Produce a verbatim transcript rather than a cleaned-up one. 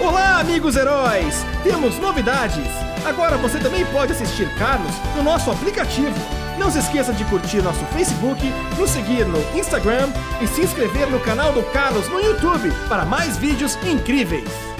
Olá, amigos heróis! Temos novidades! Agora você também pode assistir Carlos no nosso aplicativo. Não se esqueça de curtir nosso Facebook, nos seguir no Instagram e se inscrever no canal do Carlos no YouTube para mais vídeos incríveis.